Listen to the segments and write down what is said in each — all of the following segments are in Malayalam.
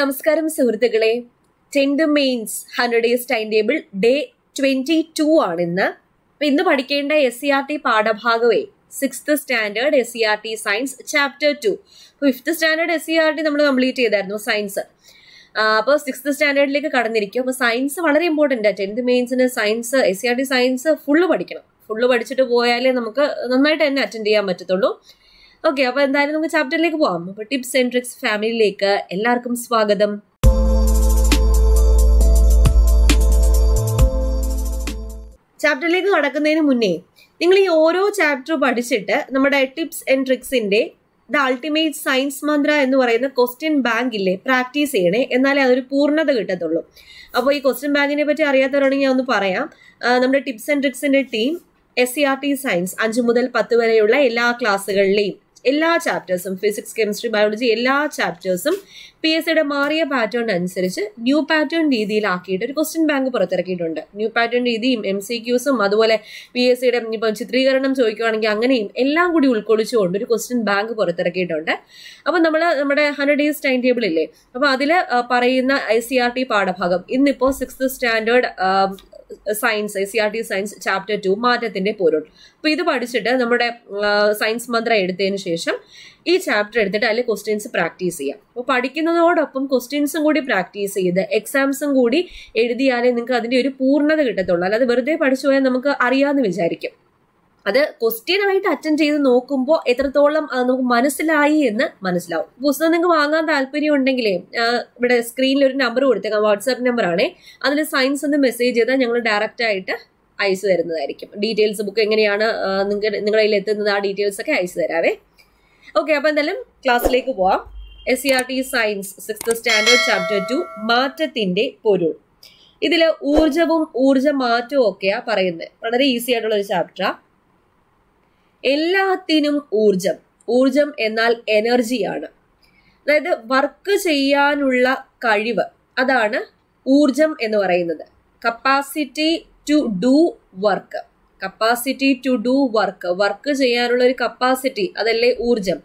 നമസ്കാരം സുഹൃത്തുക്കളെ, tenth mains 100 days time table day 22 ആണ് ഇന്ന്. ഇന്ന് പഠിക്കേണ്ട SCRT പാഠഭാഗമേ 6th standard SCRT science chapter 2. 5th standard SCRT നമ്മൾ കംപ്ലീറ്റ് ചെയ്തായിരുന്നു സയൻസ്. അപ്പോൾ 6th സ്റ്റാൻഡേർഡിലേക്ക് കടന്നിരിക്കും. അപ്പോൾ സയൻസ് വളരെ ഇമ്പോർട്ടൻ്റ് ആണ്. ടെൻത് മെയിൻസിന് സയൻസ് SCRT സയൻസ് ഫുള്ള് പഠിച്ചിട്ട് പോയാലേ നമുക്ക് നന്നായിട്ട് തന്നെ അറ്റൻഡ് ചെയ്യാൻ പറ്റത്തുള്ളൂ. ഓക്കെ, അപ്പോൾ എന്തായാലും നമുക്ക് ചാപ്റ്ററിലേക്ക് പോകാം. അപ്പോൾ ടിപ്സ് ആൻഡ് ട്രിക്സ് ഫാമിലിയിലേക്ക് എല്ലാവർക്കും സ്വാഗതം. ചാപ്റ്ററിലേക്ക് കടക്കുന്നതിന് മുന്നേ നിങ്ങൾ ഈ ഓരോ ചാപ്റ്റർ പഠിച്ചിട്ട് നമ്മുടെ ടിപ്സ് ആൻഡ് ട്രിക്സിൻ്റെ ദ അൾട്ടിമേറ്റ് സയൻസ് മന്ത്ര എന്ന് പറയുന്ന ക്വസ്റ്റ്യൻ ബാങ്കില്ലേ പ്രാക്ടീസ് ചെയ്യണേ, എന്നാലേ അതൊരു പൂർണ്ണത കിട്ടത്തുള്ളൂ. അപ്പോൾ ഈ ക്വസ്റ്റ്യൻ ബാങ്കിനെ പറ്റി അറിയാത്തവരാണെങ്കിൽ ഞാൻ ഒന്ന് പറയാം. നമ്മുടെ ടിപ്സ് ആൻഡ് ട്രിക്സിൻ്റെ ടീം SCRT സയൻസ് 5 മുതൽ 10 വരെയുള്ള എല്ലാ ക്ലാസ്സുകളിലെയും എല്ലാ ചാപ്റ്റേഴ്സും ഫിസിക്സ്, കെമിസ്ട്രി, ബയോളജി എല്ലാ ചാപ്റ്റേഴ്സും PSAയുടെ മാറിയ പാറ്റേൺ അനുസരിച്ച് ന്യൂ പാറ്റേൺ രീതിയിലാക്കിയിട്ട് ഒരു ക്വസ്റ്റ്യൻ ബാങ്ക് പുറത്തിറക്കിയിട്ടുണ്ട്. ന്യൂ പാറ്റേൺ രീതിയും MCQസും അതുപോലെ PSAയുടെ ഇപ്പം ചിത്രീകരണം ചോദിക്കുകയാണെങ്കിൽ അങ്ങനെയും എല്ലാം കൂടി ഉൾക്കൊള്ളിച്ചുകൊണ്ട് ഒരു ക്വസ്റ്റ്യൻ ബാങ്ക് പുറത്തിറക്കിയിട്ടുണ്ട്. അപ്പോൾ നമ്മൾ നമ്മുടെ 100 ഡേയ്സ് ടൈം ടേബിൾ ഇല്ലേ, അപ്പോൾ അതിൽ പറയുന്ന SCRT പാഠഭാഗം ഇന്നിപ്പോൾ 6th standard science SCRT science chapter 2 മാറ്റത്തിൻ്റെ പൊരുൾ. അപ്പോൾ ഇത് പഠിച്ചിട്ട് നമ്മുടെ സയൻസ് മന്ത്ര എടുത്തതിന് ശേഷം ഈ ചാപ്റ്റർ എടുത്തിട്ട് അതിൽ ക്വസ്റ്റ്യൻസ് പ്രാക്ടീസ് ചെയ്യാം. അപ്പോൾ പഠിക്കുന്നതോടൊപ്പം ക്വസ്റ്റ്യൻസും കൂടി പ്രാക്ടീസ് ചെയ്ത് എക്സാംസും കൂടി എഴുതിയാലേ നിങ്ങൾക്ക് അതിൻ്റെ ഒരു പൂർണ്ണത കിട്ടത്തുള്ളൂ. അല്ലാതെ വെറുതെ പഠിച്ചു പോയാൽ നമുക്ക് അറിയാമെന്ന് വിചാരിക്കും. അത് ക്വസ്റ്റ്യനായിട്ട് അറ്റൻഡ് ചെയ്ത് നോക്കുമ്പോൾ എത്രത്തോളം നമുക്ക് മനസ്സിലായി എന്ന് മനസ്സിലാവും. പുസ്തകം നിങ്ങൾക്ക് വാങ്ങാൻ താല്പര്യം ഉണ്ടെങ്കിൽ ഇവിടെ സ്ക്രീനിൽ ഒരു നമ്പർ കൊടുത്തേക്കാം, വാട്സാപ്പ് നമ്പറാണേ. അതിൽ സയൻസ് എന്ന് മെസ്സേജ് ചെയ്താൽ ഞങ്ങൾ ഡയറക്റ്റ് ആയിട്ട് അയച്ചു തരുന്നതായിരിക്കും. ഡീറ്റെയിൽസ് ബുക്ക് എങ്ങനെയാണ് നിങ്ങളുടെ കയ്യിൽ എത്തുന്നത്, ആ ഡീറ്റെയിൽസ് ഒക്കെ അയച്ചു തരാവേ. ഓക്കെ, അപ്പോൾ എന്തായാലും ക്ലാസ്സിലേക്ക് പോവാം. SCRT science 6th standard chapter 2 മാറ്റത്തിൻ്റെ പൊരുൾ. ഇതിൽ ഊർജവും ഊർജ മാറ്റവും ഒക്കെയാണ് പറയുന്നത്. വളരെ ഈസി ആയിട്ടുള്ളൊരു ചാപ്റ്ററാണ്. എല്ലാത്തിനും ഊർജം. ഊർജം എന്നാൽ എനർജിയാണ്. അതായത് വർക്ക് ചെയ്യാനുള്ള കഴിവ്, അതാണ് ഊർജം എന്ന് പറയുന്നത്. Capacity to do work, work ചെയ്യാനുള്ള ഒരു കപ്പാസിറ്റി, അതല്ലേ ഊർജം.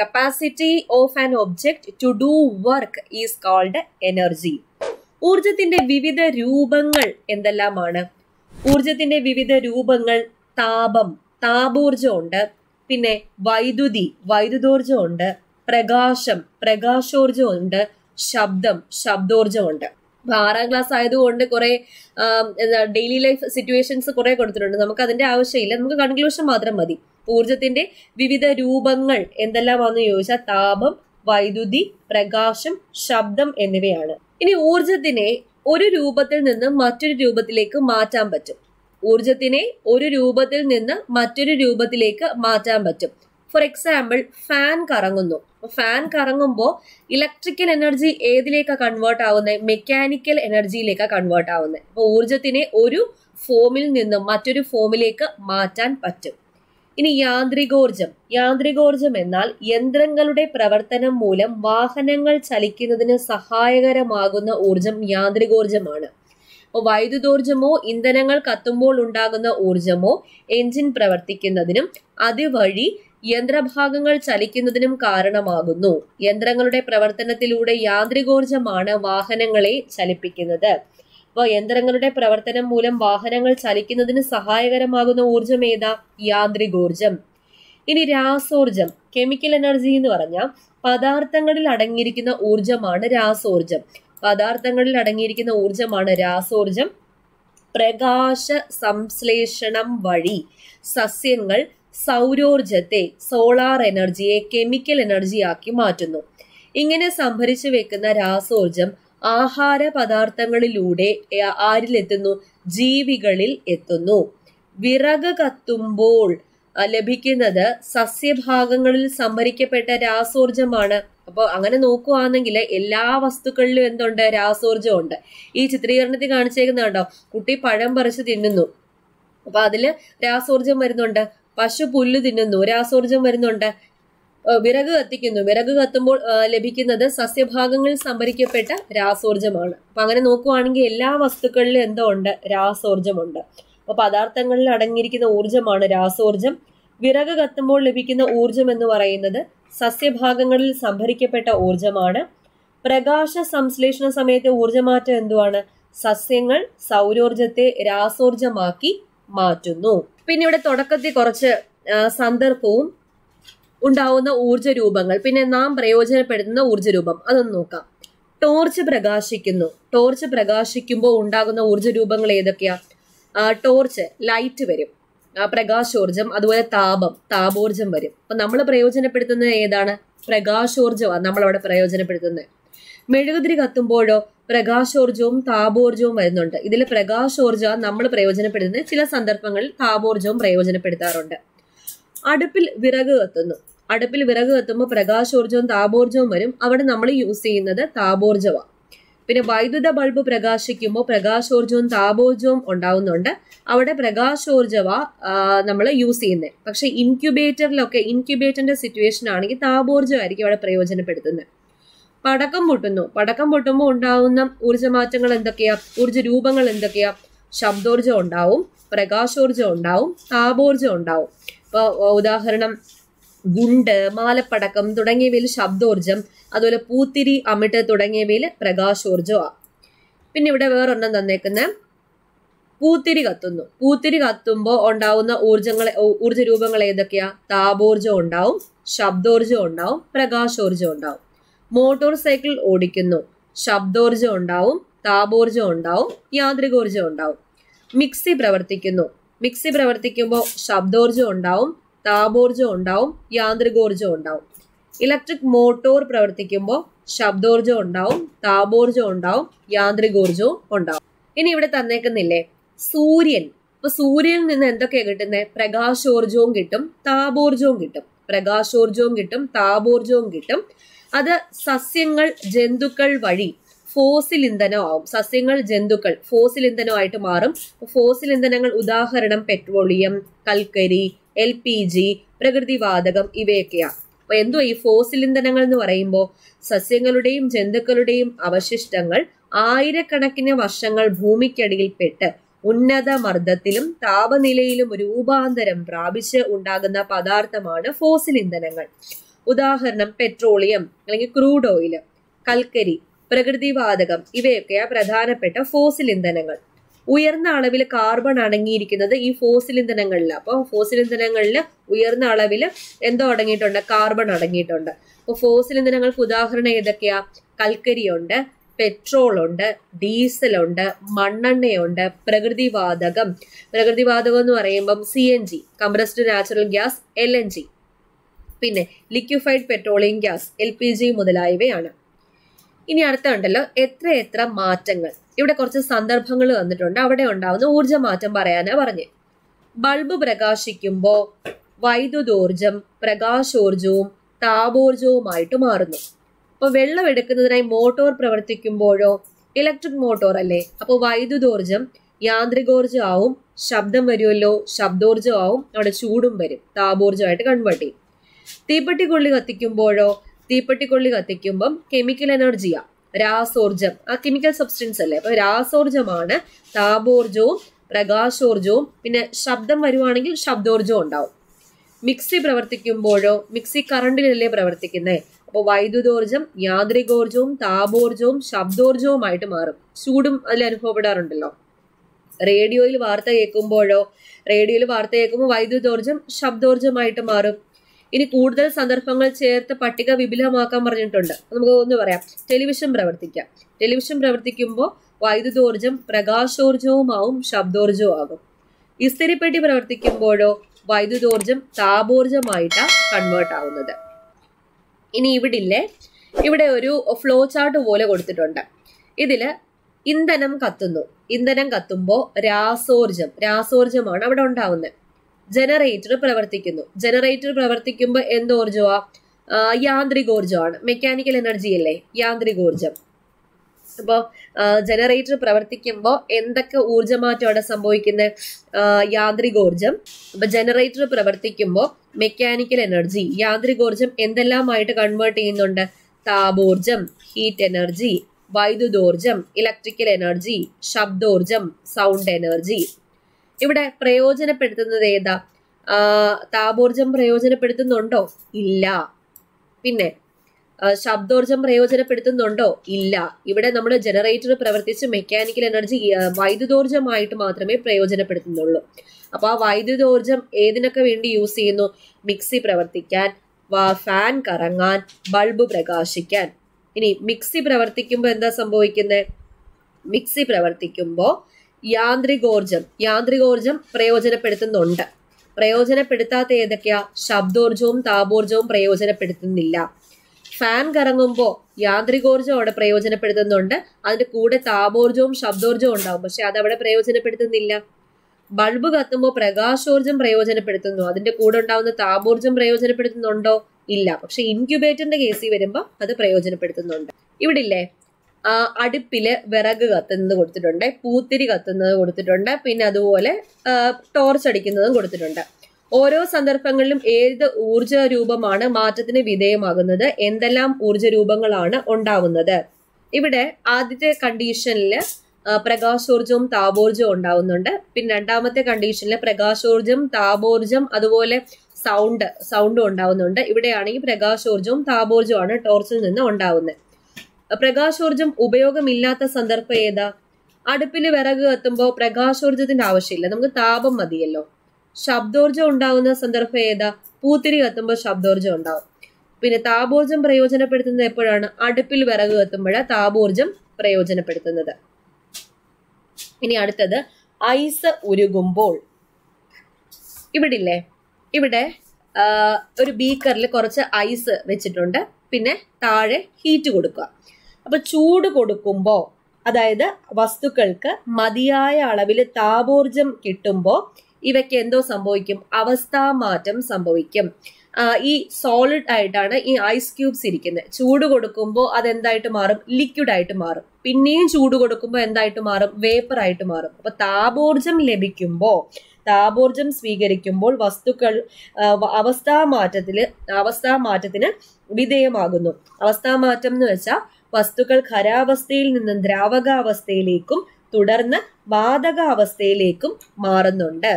Capacity of an object to do work is called energy. ഊർജത്തിന്റെ വിവിധ രൂപങ്ങൾ എന്തെല്ലാമാണ്? ഊർജത്തിന്റെ വിവിധ രൂപങ്ങൾ: താപൂർജം ഉണ്ട്, പിന്നെ വൈദ്യുതോർജം ഉണ്ട്, പ്രകാശോർജം ഉണ്ട്, ശബ്ദോർജം ഉണ്ട്. 6ാം ക്ലാസ് ആയതുകൊണ്ട് കുറെ ഡെയിലി ലൈഫ് സിറ്റുവേഷൻസ് കുറെ കൊടുത്തിട്ടുണ്ട്. നമുക്ക് അതിന്റെ ആവശ്യമില്ല, നമുക്ക് കൺക്ലൂഷൻ മാത്രം മതി. ഊർജത്തിന്റെ വിവിധ രൂപങ്ങൾ എന്തെല്ലാമാണെന്ന് ചോദിച്ചാൽ താപം, വൈദ്യുതി, പ്രകാശം, ശബ്ദം എന്നിവയാണ്. ഇനി ഊർജത്തിനെ ഒരു രൂപത്തിൽ നിന്ന് മറ്റൊരു രൂപത്തിലേക്ക് മാറ്റാൻ പറ്റും. ഫോർ എക്സാമ്പിൾ, ഫാൻ കറങ്ങുന്നു. ഫാൻ കറങ്ങുമ്പോൾ ഇലക്ട്രിക്കൽ എനർജി ഏതിലേക്കാണ് കൺവേർട്ട് ആവുന്നത്? മെക്കാനിക്കൽ എനർജിയിലേക്കാണ് കൺവേർട്ട് ആവുന്നത്. അപ്പോൾ ഊർജത്തിനെ ഒരു ഫോമിൽ നിന്നും മറ്റൊരു ഫോമിലേക്ക് മാറ്റാൻ പറ്റും. ഇനി യാന്ത്രികോർജം. യാന്ത്രികോർജം എന്നാൽ യന്ത്രങ്ങളുടെ പ്രവർത്തനം മൂലം വാഹനങ്ങൾ ചലിക്കുന്നതിന് സഹായകരമാകുന്ന ഊർജം യാന്ത്രികോർജമാണ്. അപ്പോൾ വൈദ്യുതോർജമോ ഇന്ധനങ്ങൾ കത്തുമ്പോൾ ഉണ്ടാകുന്ന ഊർജമോ എൻജിൻ പ്രവർത്തിക്കുന്നതിനും അതുവഴി യന്ത്രഭാഗങ്ങൾ ചലിക്കുന്നതിനും കാരണമാകുന്നു. യന്ത്രങ്ങളുടെ പ്രവർത്തനത്തിലൂടെ യാന്ത്രികോർജമാണ് വാഹനങ്ങളെ ചലിപ്പിക്കുന്നത്. അപ്പോൾ യന്ത്രങ്ങളുടെ പ്രവർത്തനം മൂലം വാഹനങ്ങൾ ചലിക്കുന്നതിന് സഹായകരമാകുന്ന ഊർജം ഏതാ? യാന്ത്രികോർജം. ഇനി രാസോർജം. കെമിക്കൽ എനർജി എന്ന് പറഞ്ഞാൽ പദാർത്ഥങ്ങളിൽ അടങ്ങിയിരിക്കുന്ന ഊർജമാണ് രാസോർജം. പ്രകാശ സംശ്ലേഷണം വഴി സസ്യങ്ങൾ സൗരോർജത്തെ, സോളാർ എനർജിയെ കെമിക്കൽ എനർജിയാക്കി മാറ്റുന്നു. ഇങ്ങനെ സംഭരിച്ചു വെക്കുന്ന രാസോർജം ആഹാര പദാർത്ഥങ്ങളിലൂടെ ആരിലെത്തുന്നു? ജീവികളിൽ എത്തുന്നു. വിറക് കത്തുമ്പോൾ ലഭിക്കുന്നത് സസ്യഭാഗങ്ങളിൽ സംഭരിക്കപ്പെട്ട രാസോർജമാണ്. അപ്പോൾ അങ്ങനെ നോക്കുകയാണെങ്കിൽ എല്ലാ വസ്തുക്കളിലും എന്തുണ്ട്? രാസോർജം ഉണ്ട്. ഈ ചിത്രീകരണത്തിൽ കാണിച്ചേക്കുന്നുണ്ടോ? കുട്ടി പഴം പറിച്ച് തിന്നുന്നു, അപ്പൊ അതിൽ രാസോർജം വരുന്നുണ്ട്. പശു പുല്ല് തിന്നുന്നു, രാസോർജം വരുന്നുണ്ട്. വിറക് കത്തിക്കുന്നു, വിറക് കത്തുമ്പോൾ ലഭിക്കുന്നത് സസ്യഭാഗങ്ങളിൽ സംഭരിക്കപ്പെട്ട രാസോർജമാണ്. അപ്പൊ അങ്ങനെ നോക്കുകയാണെങ്കിൽ എല്ലാ വസ്തുക്കളിലും എന്തോ ഉണ്ട്? രാസോർജമുണ്ട്. അപ്പൊ പദാർത്ഥങ്ങളിൽ അടങ്ങിയിരിക്കുന്ന ഊർജമാണ് രാസോർജം. വിറക് കത്തുമ്പോൾ ലഭിക്കുന്ന ഊർജം എന്ന് പറയുന്നത് സസ്യഭാഗങ്ങളിൽ സംഭരിക്കപ്പെട്ട ഊർജമാണ്. പ്രകാശ സംശ്ലേഷണ സമയത്തെ ഊർജ്ജമാറ്റം എന്തുവാണ്? സസ്യങ്ങൾ സൗരോർജ്ജത്തെ രാസോർജ്ജമാക്കി മാറ്റുന്നു. പിന്നെ ഇവിടെ തുടക്കത്തിൽ കുറച്ച് സന്ദർഭവും ഉണ്ടാവുന്ന ഊർജ്ജ രൂപങ്ങൾ, പിന്നെ നാം പ്രയോജനപ്പെടുത്തുന്ന ഊർജ്ജ രൂപം അതൊന്ന് നോക്കാം. ടോർച്ച് പ്രകാശിക്കുന്നു. ടോർച്ച് പ്രകാശിക്കുമ്പോൾ ഉണ്ടാകുന്ന ഊർജ്ജ രൂപങ്ങൾ ഏതൊക്കെയാ? ടോർച്ച് ലൈറ്റ് വരും, പ്രകാശോർജം, അതുപോലെ താപം താപോർജം വരും. അപ്പം നമ്മൾ പ്രയോജനപ്പെടുത്തുന്നത് ഏതാണ്? പ്രകാശോർജമാണ് നമ്മളവിടെ പ്രയോജനപ്പെടുത്തുന്നത്. മെഴുകുതിരി കത്തുമ്പോഴോ പ്രകാശോർജവും താപോർജവും വരുന്നുണ്ട്. ഇതിൽ പ്രകാശോർജമാണ് നമ്മൾ പ്രയോജനപ്പെടുത്തുന്നത്. ചില സന്ദർഭങ്ങളിൽ താപോർജവും പ്രയോജനപ്പെടുത്താറുണ്ട്. അടുപ്പിൽ വിറക് കത്തുന്നു. അടുപ്പിൽ വിറക് കത്തുമ്പോൾ പ്രകാശോർജവും താപോർജവും വരും. അവിടെ നമ്മൾ യൂസ് ചെയ്യുന്നത് താപോർജമാണ്. പിന്നെ വൈദ്യുത ബൾബ് പ്രകാശിക്കുമ്പോൾ പ്രകാശോർജവും താപോർജവും ഉണ്ടാവുന്നുണ്ട്. അവിടെ പ്രകാശോർജവാ നമ്മൾ യൂസ് ചെയ്യുന്നത്. പക്ഷെ ഇൻക്യുബേറ്ററിലൊക്കെ ഇൻക്യുബേറ്ററിന്റെ സിറ്റുവേഷൻ ആണെങ്കിൽ താപോർജമായിരിക്കും അവിടെ പ്രയോജനപ്പെടുത്തുന്നത്. പടക്കം പൊട്ടുന്നു. പടക്കം പൊട്ടുമ്പോൾ ഉണ്ടാവുന്ന ഊർജ്ജമാറ്റങ്ങൾ എന്തൊക്കെയാ? ഊർജ്ജ രൂപങ്ങൾ എന്തൊക്കെയാ? ശബ്ദോർജം ഉണ്ടാവും, പ്രകാശോർജം ഉണ്ടാവും, താപോർജം ഉണ്ടാവും. ഇപ്പോൾ ഉദാഹരണം ഗുണ്ട്, മാലപ്പടക്കം തുടങ്ങിയവയിൽ ശബ്ദോർജം, അതുപോലെ പൂത്തിരി, അമിട്ട് തുടങ്ങിയവയിൽ പ്രകാശോർജമാണ്. പിന്നെ ഇവിടെ വേറൊന്നും തന്നേക്കുന്ന പൂത്തിരി കത്തുന്നു. പൂത്തിരി കത്തുമ്പോൾ ഉണ്ടാവുന്ന ഊർജ്ജ രൂപങ്ങൾ ഏതൊക്കെയാ? താപോർജം ഉണ്ടാവും, ശബ്ദോർജം ഉണ്ടാവും, പ്രകാശോർജം ഉണ്ടാവും. മോട്ടോർ സൈക്കിൾ ഓടിക്കുന്നു. ശബ്ദോർജം ഉണ്ടാവും, താപോർജം ഉണ്ടാവും, യാന്ത്രികോർജം ഉണ്ടാവും. മിക്സി പ്രവർത്തിക്കുന്നു. മിക്സി പ്രവർത്തിക്കുമ്പോൾ ശബ്ദോർജം ഉണ്ടാവും, താപോർജം ഉണ്ടാവും, യാന്ത്രികോർജം ഉണ്ടാവും. ഇലക്ട്രിക് മോട്ടോർ പ്രവർത്തിക്കുമ്പോൾ ശബ്ദോർജം ഉണ്ടാവും, താപോർജം ഉണ്ടാവും, യാന്ത്രികോർജവും ഉണ്ടാവും. ഇനി ഇവിടെ തന്നേക്കുന്നില്ലേ സൂര്യൻ. ഇപ്പൊ സൂര്യനിൽ നിന്ന് എന്തൊക്കെയാ കിട്ടുന്നത്? പ്രകാശോർജവും കിട്ടും, താപോർജവും കിട്ടും. പ്രകാശോർജവും കിട്ടും, താപോർജവും കിട്ടും. അത് സസ്യങ്ങൾ ജന്തുക്കൾ വഴി ഫോസിൽ ഇന്ധനമാവും. സസ്യങ്ങൾ ജന്തുക്കൾ ഫോസിൽ ഇന്ധനമായിട്ട് മാറും. ഫോസിൽ ഇന്ധനങ്ങൾ ഉദാഹരണം പെട്രോളിയം, കൽക്കരി, LPG, പ്രകൃതിവാതകം ഇവയൊക്കെയാണ്. അപ്പൊ എന്തോ ഈ ഫോസിൽ ഇന്ധനങ്ങൾ എന്ന് പറയുമ്പോൾ സസ്യങ്ങളുടെയും ജന്തുക്കളുടെയും അവശിഷ്ടങ്ങൾ ആയിരക്കണക്കിന് വർഷങ്ങൾ ഭൂമിക്കടിയിൽപ്പെട്ട് ഉന്നത മർദ്ദത്തിലും താപനിലയിലും രൂപാന്തരം പ്രാപിച്ച് ഉണ്ടാകുന്ന പദാർത്ഥമാണ് ഫോസിൽ ഇന്ധനങ്ങൾ. ഉദാഹരണം പെട്രോളിയം അല്ലെങ്കിൽ ക്രൂഡ് ഓയിൽ, കൽക്കരി, പ്രകൃതിവാതകം ഇവയൊക്കെയാ പ്രധാനപ്പെട്ട ഫോസിൽ ഇന്ധനങ്ങൾ. ഉയർന്ന അളവിൽ കാർബൺ അടങ്ങിയിരിക്കുന്നത് ഈ ഫോസിൽ ഇന്ധനങ്ങളിലാണ്. അപ്പോൾ ഫോസിൽ ഇന്ധനങ്ങളിൽ ഉയർന്ന അളവിൽ എന്തോ അടങ്ങിയിട്ടുണ്ട്? കാർബൺ അടങ്ങിയിട്ടുണ്ട്. അപ്പോൾ ഫോസിൽ ഇന്ധനങ്ങൾക്ക് ഉദാഹരണം ഏതൊക്കെയാ? കൽക്കരിയുണ്ട്, പെട്രോളുണ്ട്, ഡീസലുണ്ട്, മണ്ണെണ്ണയുണ്ട്, പ്രകൃതിവാതകം. പ്രകൃതിവാതകം എന്ന് പറയുമ്പം CNG compressed natural gas, LNG, പിന്നെ ലിക്വിഫൈഡ് പെട്രോളിയം ഗ്യാസ് LPG മുതലായവയാണ്. ഇനി അടുത്തുണ്ടല്ലോ എത്രയെത്ര മാറ്റങ്ങൾ. ഇവിടെ കുറച്ച് സന്ദർഭങ്ങൾ വന്നിട്ടുണ്ട്. അവിടെ ഉണ്ടാവുന്ന ഊർജ്ജ മാറ്റം പറയാനാ പറഞ്ഞ്. ബൾബ് പ്രകാശിക്കുമ്പോൾ വൈദ്യുതോർജം പ്രകാശോർജവും താപോർജവുമായിട്ട് മാറുന്നു. അപ്പോൾ വെള്ളം എടുക്കുന്നതിനായി മോട്ടോർ പ്രവർത്തിക്കുമ്പോഴോ ഇലക്ട്രിക് മോട്ടോർ അല്ലേ, അപ്പോൾ വൈദ്യുതോർജം യാന്ത്രികോർജം ആവും, ശബ്ദം വരുമല്ലോ ശബ്ദോർജം ആവും, അവിടെ ചൂടും വരും, താപോർജമായിട്ട് കൺവേർട്ട് ചെയ്യും. തീപ്പെട്ടിക്കൊള്ളി കത്തിക്കുമ്പോഴോ തീപ്പെട്ടിക്കൊള്ളി കത്തിക്കുമ്പം കെമിക്കൽ എനർജിയാണ്, രാസോർജം, ആ കെമിക്കൽ സബ്സ്റ്റൻസ് അല്ലേ, അപ്പോൾ രാസോർജമാണ് താപോർജവും പ്രകാശോർജവും, പിന്നെ ശബ്ദം വരുവാണെങ്കിൽ ശബ്ദോർജവും ഉണ്ടാവും. മിക്സി പ്രവർത്തിക്കുമ്പോഴോ മിക്സി കറണ്ടിലല്ലേ പ്രവർത്തിക്കുന്നത്, അപ്പോൾ വൈദ്യുതോർജം യാന്ത്രികോർജവും താപോർജവും ശബ്ദോർജവുമായിട്ട് മാറും, ചൂടും അതിൽ അനുഭവപ്പെടാറുണ്ടല്ലോ. റേഡിയോയിൽ വാർത്ത കേൾക്കുമ്പോഴോ റേഡിയോയിൽ വാർത്ത കേൾക്കുമ്പോൾ വൈദ്യുതോർജം ശബ്ദോർജമായിട്ട് മാറും. ഇനി കൂടുതൽ സന്ദർഭങ്ങൾ ചേർത്ത് പട്ടിക വിപുലമാക്കാൻ പറഞ്ഞിട്ടുണ്ട്. നമുക്ക് ഒന്ന് പറയാം. ടെലിവിഷൻ പ്രവർത്തിക്കാം. ടെലിവിഷൻ പ്രവർത്തിക്കുമ്പോൾ വൈദ്യുതോർജം പ്രകാശോർജവുമാവും ശബ്ദോർജവും ആകും. ഇസ്തിരിപ്പെട്ടി പ്രവർത്തിക്കുമ്പോഴോ വൈദ്യുതോർജം താപോർജമായിട്ടാണ് കൺവേർട്ട് ആവുന്നത്. ഇനി ഇവിടെ ഒരു ഫ്ലോ ചാർട്ട് പോലെ കൊടുത്തിട്ടുണ്ട്. ഇതിൽ ഇന്ധനം കത്തുന്നു. ഇന്ധനം കത്തുമ്പോൾ രാസോർജമാണ് അവിടെ ഉണ്ടാവുന്നത്. ജനറേറ്റർ പ്രവർത്തിക്കുന്നു. ജനറേറ്റർ പ്രവർത്തിക്കുമ്പോൾ എന്തോർജമാ? യാന്ത്രികോർജമാണ്, മെക്കാനിക്കൽ എനർജി അല്ലേ, യാന്ത്രികോർജം. അപ്പോൾ ജനറേറ്റർ പ്രവർത്തിക്കുമ്പോൾ എന്തൊക്കെ ഊർജ്ജമാറ്റം അവിടെ സംഭവിക്കുന്നത്? യാന്ത്രികോർജം. അപ്പോൾ ജനറേറ്റർ പ്രവർത്തിക്കുമ്പോൾ മെക്കാനിക്കൽ എനർജി, യാന്ത്രികോർജം എന്തെല്ലാമായിട്ട് കൺവേർട്ട് ചെയ്യുന്നുണ്ട്? താപോർജം, ഹീറ്റ് എനർജി, വൈദ്യുതോർജം, ഇലക്ട്രിക്കൽ എനർജി, ശബ്ദോർജം, സൗണ്ട് എനർജി. ഇവിടെ പ്രയോജനപ്പെടുത്തുന്നത് ഏതാ? താപോർജം പ്രയോജനപ്പെടുത്തുന്നുണ്ടോ? ഇല്ല. പിന്നെ ശബ്ദോർജ്ജം പ്രയോജനപ്പെടുത്തുന്നുണ്ടോ? ഇല്ല. ഇവിടെ നമ്മൾ ജനറേറ്റർ പ്രവർത്തിച്ച് മെക്കാനിക്കൽ എനർജി വൈദ്യുതോർജ്ജമായിട്ട് മാത്രമേ പ്രയോജനപ്പെടുത്തുന്നുള്ളൂ. അപ്പോൾ ആ വൈദ്യുതോർജ്ജം ഏതിനൊക്കെ വേണ്ടി യൂസ് ചെയ്യുന്നു? മിക്സി പ്രവർത്തിക്കാൻ, ഫാൻ കറങ്ങാൻ, ബൾബ് പ്രകാശിക്കാൻ. ഇനി മിക്സി പ്രവർത്തിക്കുമ്പോൾ എന്താ സംഭവിക്കുന്നത്? മിക്സി പ്രവർത്തിക്കുമ്പോൾ യാന്ത്രികോർജം പ്രയോജനപ്പെടുത്തുന്നുണ്ട്. പ്രയോജനപ്പെടുത്താത്ത ഏതൊക്കെയാ? ശബ്ദോർജവും താപോർജവും പ്രയോജനപ്പെടുത്തുന്നില്ല. ഫാൻ കറങ്ങുമ്പോൾ യാന്ത്രികോർജം അവിടെ പ്രയോജനപ്പെടുത്തുന്നുണ്ട്, അതിൻ്റെ കൂടെ താപോർജവും ശബ്ദോർജവും ഉണ്ടാവും, പക്ഷെ അതവിടെ പ്രയോജനപ്പെടുത്തുന്നില്ല. ബൾബ് കത്തുമ്പോൾ പ്രകാശോർജം പ്രയോജനപ്പെടുത്തുന്നു, അതിൻ്റെ കൂടെ ഉണ്ടാകുന്ന താപോർജം പ്രയോജനപ്പെടുത്തുന്നുണ്ടോ? ഇല്ല. പക്ഷെ ഇൻക്യുബേറ്ററിന്റെ കേസിൽ വരുമ്പോൾ അത് പ്രയോജനപ്പെടുത്തുന്നുണ്ട്. ഇവിടെ ഇല്ലേ അടുപ്പില് വിറക് കത്തുന്നത് കൊടുത്തിട്ടുണ്ട്, പൂത്തിരി കത്തുന്നത് കൊടുത്തിട്ടുണ്ട്, പിന്നെ അതുപോലെ ടോർച്ച് അടിക്കുന്നതും കൊടുത്തിട്ടുണ്ട്. ഓരോ സന്ദർഭങ്ങളിലും ഏത് ഊർജ രൂപമാണ് മാറ്റത്തിന് വിധേയമാകുന്നത്, എന്തെല്ലാം ഊർജ രൂപങ്ങളാണ് ഉണ്ടാവുന്നത്? ഇവിടെ ആദ്യത്തെ കണ്ടീഷനിൽ പ്രകാശോർജവും താപോർജവും ഉണ്ടാവുന്നുണ്ട്, പിന്നെ രണ്ടാമത്തെ കണ്ടീഷനിൽ പ്രകാശോർജം, താപോർജം, അതുപോലെ സൗണ്ടും ഉണ്ടാവുന്നുണ്ട്. ഇവിടെയാണെങ്കിൽ പ്രകാശോർജവും താപോർജവുമാണ് ടോർച്ചിൽ നിന്ന് ഉണ്ടാവുന്നത്. പ്രകാശോർജം ഉപയോഗമില്ലാത്ത സന്ദർഭം ഏതാ? അടുപ്പിൽ വിറക് കത്തുമ്പോൾ പ്രകാശോർജത്തിന്റെ ആവശ്യമില്ല, നമുക്ക് താപം മതിയല്ലോ. ശബ്ദോർജം ഉണ്ടാവുന്ന സന്ദർഭം ഏതാ? പൂത്തിരി കത്തുമ്പോൾ ശബ്ദോർജം ഉണ്ടാവും. പിന്നെ താപോർജം പ്രയോജനപ്പെടുത്തുന്നത് എപ്പോഴാണ്? അടുപ്പിൽ വിറക് കത്തുമ്പോഴാണ് താപോർജം പ്രയോജനപ്പെടുത്തുന്നത്. ഇനി അടുത്തത് ഐസ് ഉരുകുമ്പോൾ. ഇവിടില്ലേ ഇവിടെ ഒരു ബീക്കറിൽ കുറച്ച് ഐസ് വെച്ചിട്ടുണ്ട്, പിന്നെ താഴെ ഹീറ്റ് കൊടുക്കുക. അപ്പോൾ ചൂട് കൊടുക്കുമ്പോൾ, അതായത് വസ്തുക്കൾക്ക് മതിയായ അളവിൽ താപോർജം കിട്ടുമ്പോൾ ഇവയ്ക്ക് എന്തോ സംഭവിക്കും? അവസ്ഥാമാറ്റം സംഭവിക്കും. ഈ സോളിഡ് ആയിട്ടാണ് ഈ ഐസ് ക്യൂബ്സ് ഇരിക്കുന്നത്. ചൂട് കൊടുക്കുമ്പോൾ അതെന്തായിട്ട് മാറും? ലിക്വിഡായിട്ട് മാറും. പിന്നെയും ചൂട് കൊടുക്കുമ്പോൾ എന്തായിട്ട് മാറും? വേപ്പറായിട്ട് മാറും. അപ്പോൾ താപോർജം ലഭിക്കുമ്പോൾ, താപോർജം സ്വീകരിക്കുമ്പോൾ വസ്തുക്കൾ അവസ്ഥാമാറ്റത്തിന് വിധേയമാകുന്നു. അവസ്ഥാമാറ്റം എന്ന് വെച്ചാൽ വസ്തുക്കൾ ഖരാവസ്ഥയിൽ നിന്നും ദ്രാവകാവസ്ഥയിലേക്കും തുടർന്ന് വാതകാവസ്ഥയിലേക്കും മാറുന്നുണ്ട്.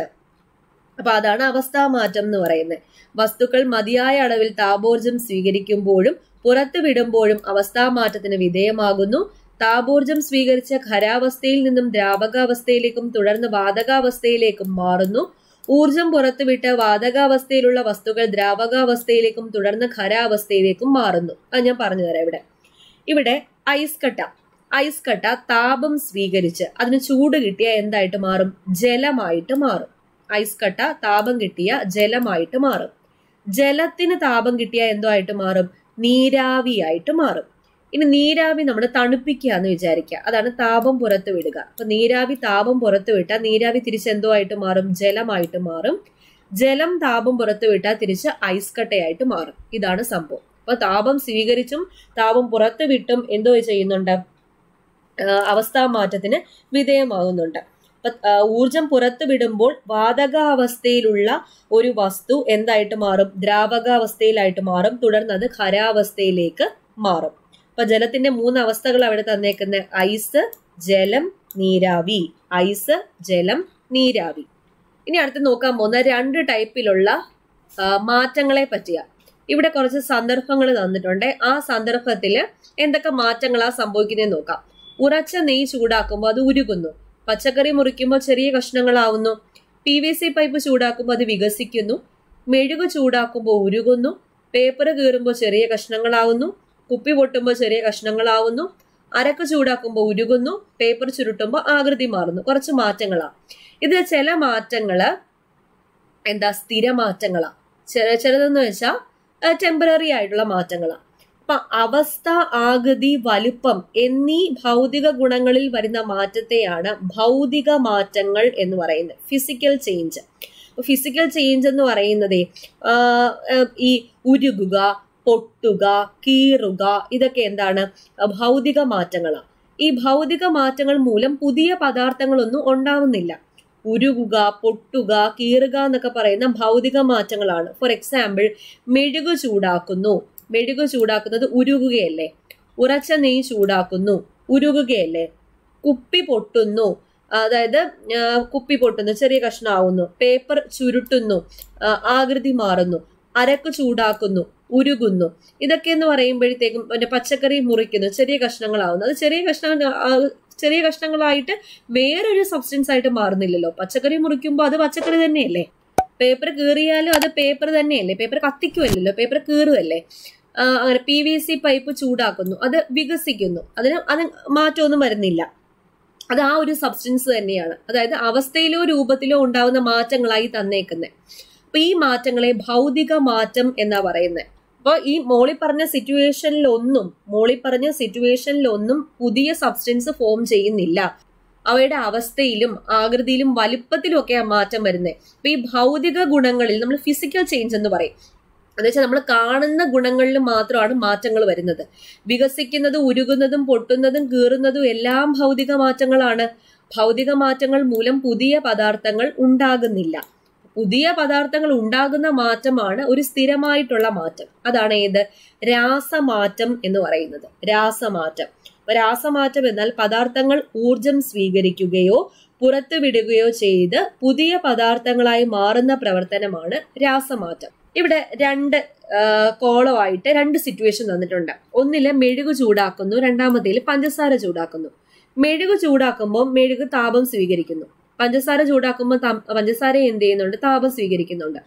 അപ്പൊ അതാണ് അവസ്ഥാമാറ്റം എന്ന് പറയുന്നത്. വസ്തുക്കൾ മതിയായ അളവിൽ താപോർജം സ്വീകരിക്കുമ്പോഴും പുറത്തു വിടുമ്പോഴും അവസ്ഥാമാറ്റത്തിന് വിധേയമാകുന്നു. താപോർജം സ്വീകരിച്ച ഖരാവസ്ഥയിൽ നിന്നും ദ്രാവകാവസ്ഥയിലേക്കും തുടർന്ന് വാതകാവസ്ഥയിലേക്കും മാറുന്നു. ഊർജം പുറത്തുവിട്ട് വാതകാവസ്ഥയിലുള്ള വസ്തുക്കൾ ദ്രാവകാവസ്ഥയിലേക്കും തുടർന്ന് ഖരാവസ്ഥയിലേക്കും മാറുന്നു. അത് ഞാൻ പറഞ്ഞു തരാം. ഇവിടെ ഐസ് കട്ട താപം സ്വീകരിച്ച് അതിന് ചൂട് കിട്ടിയ എന്തായിട്ട് മാറും? ജലമായിട്ട് മാറും. ഐസ് കട്ട താപം കിട്ടിയ ജലമായിട്ട് മാറും. ജലത്തിന് താപം കിട്ടിയ എന്തോ ആയിട്ട് മാറും? നീരാവിയായിട്ട് മാറും. ഇനി നീരാവി നമ്മൾ തണുപ്പിക്കുക എന്ന് വിചാരിക്കുക, അതാണ് താപം പുറത്തു വിടുക. അപ്പൊ നീരാവി താപം പുറത്തു വിട്ടാൽ നീരാവി തിരിച്ചെന്തോ ആയിട്ട് മാറും? ജലമായിട്ട് മാറും. ജലം താപം പുറത്തു വിട്ടാൽ തിരിച്ച് ഐസ് കട്ടയായിട്ട് മാറും. ഇതാണ് സംഭവം. അപ്പൊ താപം സ്വീകരിച്ചും താപം പുറത്തു വിട്ടും എന്തോ ചെയ്യുന്നുണ്ട്? അവസ്ഥാമാറ്റത്തിന് വിധേയമാകുന്നുണ്ട്. ഊർജം പുറത്തു വിടുമ്പോൾ വാതകാവസ്ഥയിലുള്ള ഒരു വസ്തു എന്തായിട്ട് മാറും? ദ്രാവകാവസ്ഥയിലായിട്ട് മാറും. തുടർന്ന് അത് ഖരാവസ്ഥയിലേക്ക് മാറും. അപ്പൊ ജലത്തിന്റെ മൂന്ന് അവസ്ഥകൾ അവിടെ തന്നേക്കുന്ന ഐസ്, ജലം, നീരാവി. ഐസ്, ജലം, നീരാവി. ഇനി അടുത്ത് നോക്കാൻ പോകുന്ന രണ്ട് ടൈപ്പിലുള്ള മാറ്റങ്ങളെ പറ്റിയ ഇവിടെ കുറച്ച് സന്ദർഭങ്ങൾ തന്നിട്ടുണ്ട്. ആ സന്ദർഭത്തിൽ എന്തൊക്കെ മാറ്റങ്ങളാ സംഭവിക്കുന്നതെന്ന് നോക്കാം. ഉറച്ച നെയ്യ് ചൂടാക്കുമ്പോൾ അത് ഉരുകുന്നു. പച്ചക്കറി മുറിക്കുമ്പോൾ ചെറിയ കഷ്ണങ്ങളാവുന്നു. PVC പൈപ്പ് ചൂടാക്കുമ്പോൾ അത് വികസിക്കുന്നു. മെഴുക് ചൂടാക്കുമ്പോൾ ഉരുകുന്നു. പേപ്പർ കീറുമ്പോൾ ചെറിയ കഷ്ണങ്ങളാവുന്നു. കുപ്പി പൊട്ടുമ്പോൾ ചെറിയ കഷ്ണങ്ങളാവുന്നു. അരക്ക് ചൂടാക്കുമ്പോൾ ഉരുകുന്നു. പേപ്പർ ചുരുട്ടുമ്പോൾ ആകൃതി മാറുന്നു. കുറച്ച് മാറ്റങ്ങളാണ് ഇത്. ചില മാറ്റങ്ങൾ എന്താ? സ്ഥിരമാറ്റങ്ങളാണ്. ചിലതെന്ന് വെച്ചാൽ ടെമ്പററി ആയിട്ടുള്ള മാറ്റങ്ങളാണ്. അപ്പൊ അവസ്ഥ, ആകൃതി, വലുപ്പം എന്നീ ഭൗതിക ഗുണങ്ങളിൽ വരുന്ന മാറ്റത്തെയാണ് ഭൗതിക മാറ്റങ്ങൾ എന്ന് പറയുന്നത്. Physical change. ഫിസിക്കൽ ചേഞ്ച് എന്ന് പറയുന്നത് ഈ ഉരുകുക, പൊട്ടുക, കീറുക, ഇതൊക്കെ എന്താണ്? ഭൗതിക മാറ്റങ്ങളാണ്. ഈ ഭൗതിക മാറ്റങ്ങൾ മൂലം പുതിയ പദാർത്ഥങ്ങളൊന്നും ഉണ്ടാവുന്നില്ല. ഉരുകുക, പൊട്ടുക, കീറുക എന്നൊക്കെ പറയുന്ന ഭൗതിക മാറ്റങ്ങളാണ്. ഫോർ എക്സാമ്പിൾ, മെഴുക് ചൂടാക്കുന്നു. മെഴുക് ചൂടാക്കുന്നത് ഉരുകുകയല്ലേ? ഉറച്ച നെയ്യ് ചൂടാക്കുന്നു, ഉരുകുകയല്ലേ? കുപ്പി പൊട്ടുന്നു, അതായത് കുപ്പി പൊട്ടുന്നു, ചെറിയ കഷ്ണമാവുന്നു. പേപ്പർ ചുരുട്ടുന്നു, ആകൃതി മാറുന്നു. അരക്ക് ചൂടാക്കുന്നു, ഉരുകുന്നു. ഇതൊക്കെ എന്ന് പറയുമ്പോഴത്തേക്കും പിന്നെ പച്ചക്കറി മുറിക്കുന്നു, ചെറിയ കഷ്ണങ്ങളായിട്ട് വേറൊരു സബ്സ്റ്റൻസ് ആയിട്ട് മാറുന്നില്ലല്ലോ. പച്ചക്കറി മുറിക്കുമ്പോൾ അത് പച്ചക്കറി തന്നെയല്ലേ, പേപ്പർ കീറിയാലും അത് പേപ്പർ തന്നെയല്ലേ, പേപ്പർ കത്തിക്കുമല്ലോ, പേപ്പർ കീറുമല്ലേ. അങ്ങനെ PVC പൈപ്പ് ചൂടാക്കുന്നു, അത് വികസിക്കുന്നു, അത് മാറ്റമൊന്നും വരുന്നില്ല, അത് ആ ഒരു സബ്സ്റ്റൻസ് തന്നെയാണ്. അതായത് അവസ്ഥയിലോ രൂപത്തിലോ ഉണ്ടാവുന്ന മാറ്റങ്ങളായി തന്നേക്കുന്നത്. അപ്പൊ ഈ മാറ്റങ്ങളെ ഭൗതിക മാറ്റം എന്നാ പറയുന്നത്. അപ്പോൾ ഈ മോളി പറഞ്ഞ സിറ്റുവേഷനിലൊന്നും പുതിയ സബ്സ്റ്റൻസ് ഫോം ചെയ്യുന്നില്ല, അവയുടെ അവസ്ഥയിലും ആകൃതിയിലും വലുപ്പത്തിലും ഒക്കെ ആ മാറ്റം വരുന്നത്. അപ്പൊ ഈ ഭൗതിക ഗുണങ്ങളിൽ നമ്മൾ ഫിസിക്കൽ ചേഞ്ച് എന്ന് പറയും. എന്നുവെച്ചാൽ നമ്മൾ കാണുന്ന ഗുണങ്ങളിൽ മാത്രമാണ് മാറ്റങ്ങൾ വരുന്നത്. വികസിക്കുന്നതും ഉരുകുന്നതും പൊട്ടുന്നതും കീറുന്നതും എല്ലാം ഭൗതിക മാറ്റങ്ങളാണ്. ഭൗതിക മാറ്റങ്ങൾ മൂലം പുതിയ പദാർത്ഥങ്ങൾ ഉണ്ടാകുന്നില്ല. പുതിയ പദാർത്ഥങ്ങൾ ഉണ്ടാകുന്ന മാറ്റമാണ് ഒരു സ്ഥിരമായിട്ടുള്ള മാറ്റം. അതാണ് ഏത്? രാസമാറ്റം എന്ന് പറയുന്നത്. രാസമാറ്റം. രാസമാറ്റം എന്നാൽ പദാർത്ഥങ്ങൾ ഊർജം സ്വീകരിക്കുകയോ പുറത്തുവിടുകയോ ചെയ്ത് പുതിയ പദാർത്ഥങ്ങളായി മാറുന്ന പ്രവർത്തനമാണ് രാസമാറ്റം. ഇവിടെ രണ്ട് കോളമായിട്ട് രണ്ട് സിറ്റുവേഷൻ തന്നിട്ടുണ്ട്. ഒന്നില് മെഴുകു ചൂടാക്കുന്നു, രണ്ടാമത്തേല് പഞ്ചസാര ചൂടാക്കുന്നു. മെഴുകു ചൂടാക്കുമ്പോൾ മെഴുക് താപം സ്വീകരിക്കുന്നു, പഞ്ചസാര ചൂടാക്കുമ്പോൾ പഞ്ചസാര എന്ത് ചെയ്യുന്നുണ്ട്? താപം സ്വീകരിക്കുന്നുണ്ട്.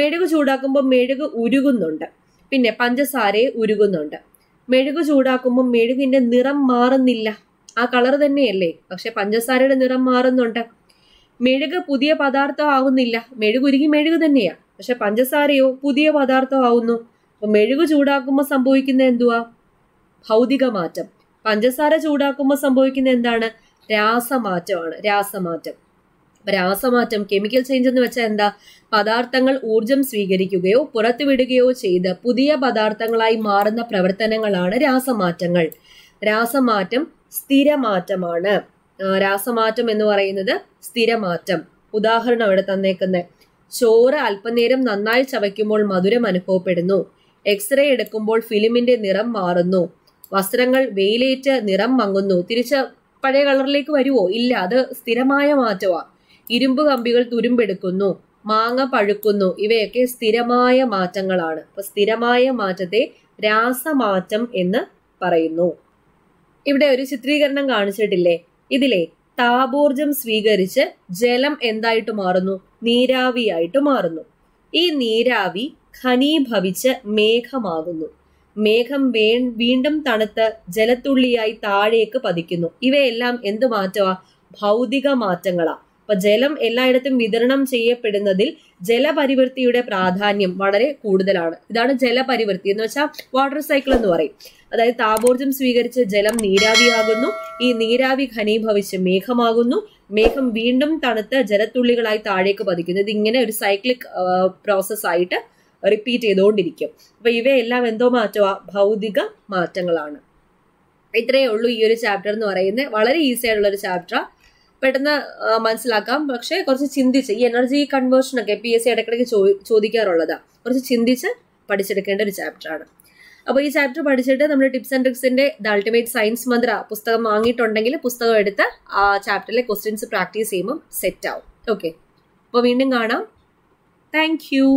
മെഴുകു ചൂടാക്കുമ്പോൾ മെഴുക് ഉരുകുന്നുണ്ട്, പിന്നെ പഞ്ചസാരയെ ഉരുകുന്നുണ്ട്. മെഴുകു ചൂടാക്കുമ്പോൾ മെഴുകിന്റെ നിറം മാറുന്നില്ല, ആ കളർ തന്നെയല്ലേ, പക്ഷെ പഞ്ചസാരയുടെ നിറം മാറുന്നുണ്ട്. മെഴുക് പുതിയ പദാർത്ഥം ആവുന്നില്ല, മെഴുകുരുകി മെഴുക് തന്നെയാ, പക്ഷെ പഞ്ചസാരയോ പുതിയ പദാർത്ഥമാവുന്നു. അപ്പൊ മെഴുകു ചൂടാക്കുമ്പോൾ സംഭവിക്കുന്ന എന്തുവാ? ഭൗതിക മാറ്റം. പഞ്ചസാര ചൂടാക്കുമ്പോൾ സംഭവിക്കുന്ന എന്താണ്? രാസമാറ്റമാണ്. രാസമാറ്റം. അപ്പൊ രാസമാറ്റം, കെമിക്കൽ ചേഞ്ച് എന്ന് വെച്ചാൽ എന്താ? പദാർത്ഥങ്ങൾ ഊർജം സ്വീകരിക്കുകയോ പുറത്തുവിടുകയോ ചെയ്ത് പുതിയ പദാർത്ഥങ്ങളായി മാറുന്ന പ്രവർത്തനങ്ങളാണ് രാസമാറ്റങ്ങൾ. രാസമാറ്റം സ്ഥിരമാറ്റമാണ്. രാസമാറ്റം എന്ന് പറയുന്നത് സ്ഥിരമാറ്റം. ഉദാഹരണം ഇവിടെ തന്നേക്കുന്നത്: ചോറ് അല്പനേരം നന്നായി ചവയ്ക്കുമ്പോൾ മധുരം അനുഭവപ്പെടുന്നു, എക്സ്റേ എടുക്കുമ്പോൾ ഫിലിമിന്റെ നിറം മാറുന്നു, വസ്ത്രങ്ങൾ വെയിലേറ്റ് നിറം മങ്ങുന്നു. തിരിച്ച് പഴയ കളറിലേക്ക് വരുവോ? ഇല്ല, അത് സ്ഥിരമായ മാറ്റമാണ്. ഇരുമ്പ് കമ്പികൾ തുരുമ്പെടുക്കുന്നു, മാങ്ങ പഴുക്കുന്നു. ഇവയൊക്കെ സ്ഥിരമായ മാറ്റങ്ങളാണ്. അപ്പൊ സ്ഥിരമായ മാറ്റത്തെ രാസമാറ്റം എന്ന് പറയുന്നു. ഇവിടെ ഒരു ചിത്രീകരണം കാണിച്ചിട്ടില്ലേ? ഇതിലെ താപോർജം സ്വീകരിച്ച് ജലം എന്തായിട്ട് മാറുന്നു? നീരാവിയായിട്ട് മാറുന്നു. ഈ നീരാവി ഖനീഭവിച്ച് മേഘമാകുന്നു. മേഘം വീണ്ടും തണുത്ത് ജലത്തുള്ളിയായി താഴേക്ക് പതിക്കുന്നു. ഇവയെല്ലാം എന്ത് മാറ്റമാ? ഭൗതിക മാറ്റങ്ങളാ. അപ്പൊ ജലം എല്ലായിടത്തും വിതരണം ചെയ്യപ്പെടുന്നതിൽ ജലപരിവൃത്തിയുടെ പ്രാധാന്യം വളരെ കൂടുതലാണ്. ഇതാണ് ജലപരിവൃത്തി എന്ന് വെച്ചാൽ വാട്ടർ സൈക്കിൾ എന്ന് പറയും. അതായത് താപോർജം സ്വീകരിച്ച് ജലം നീരാവിയാകുന്നു, ഈ നീരാവി ഘനീഭവിച്ച് മേഘമാകുന്നു, മേഘം വീണ്ടും തണുത്ത് ജലത്തുള്ളികളായി താഴേക്ക് പതിക്കുന്നു. ഇതിങ്ങനെ ഒരു സൈക്ലിക് പ്രോസസ് ആയിട്ട് റിപ്പീറ്റ് ചെയ്തുകൊണ്ടിരിക്കും. അപ്പൊ ഇവയെല്ലാം എന്തോ മാറ്റമാ? ഭൗതിക മാറ്റങ്ങളാണ്. ഇത്രയേ ഉള്ളൂ ഈ ഒരു ചാപ്റ്റർ എന്ന് പറയുന്നത്. വളരെ ഈസി ആയിട്ടുള്ള ഒരു ചാപ്റ്ററാണ്, പെട്ടെന്ന് മനസ്സിലാക്കാം. പക്ഷെ കുറച്ച് ചിന്തിച്ച്, ഈ എനർജി കൺവേർഷനൊക്കെ PSA ഇടയ്ക്കിടയ്ക്ക് ചോദിക്കാറുള്ളതാണ്, കുറച്ച് ചിന്തിച്ച് പഠിച്ചെടുക്കേണ്ട ഒരു ചാപ്റ്ററാണ്. അപ്പോൾ ഈ ചാപ്റ്റർ പഠിച്ചിട്ട് നമ്മൾ ടിപ്സ് ആൻഡ് ട്രിക്സിന്റെ ദ അൾട്ടിമേറ്റ് സയൻസ് മന്ത്ര പുസ്തകം വാങ്ങിയിട്ടുണ്ടെങ്കിൽ പുസ്തകം എടുത്ത് ആ ചാപ്റ്ററിലെ ക്വസ്റ്റ്യൻസ് പ്രാക്ടീസ് ചെയ്യുമ്പോൾ സെറ്റ് ആവും. ഓക്കെ, അപ്പോൾ വീണ്ടും കാണാം. Thank U.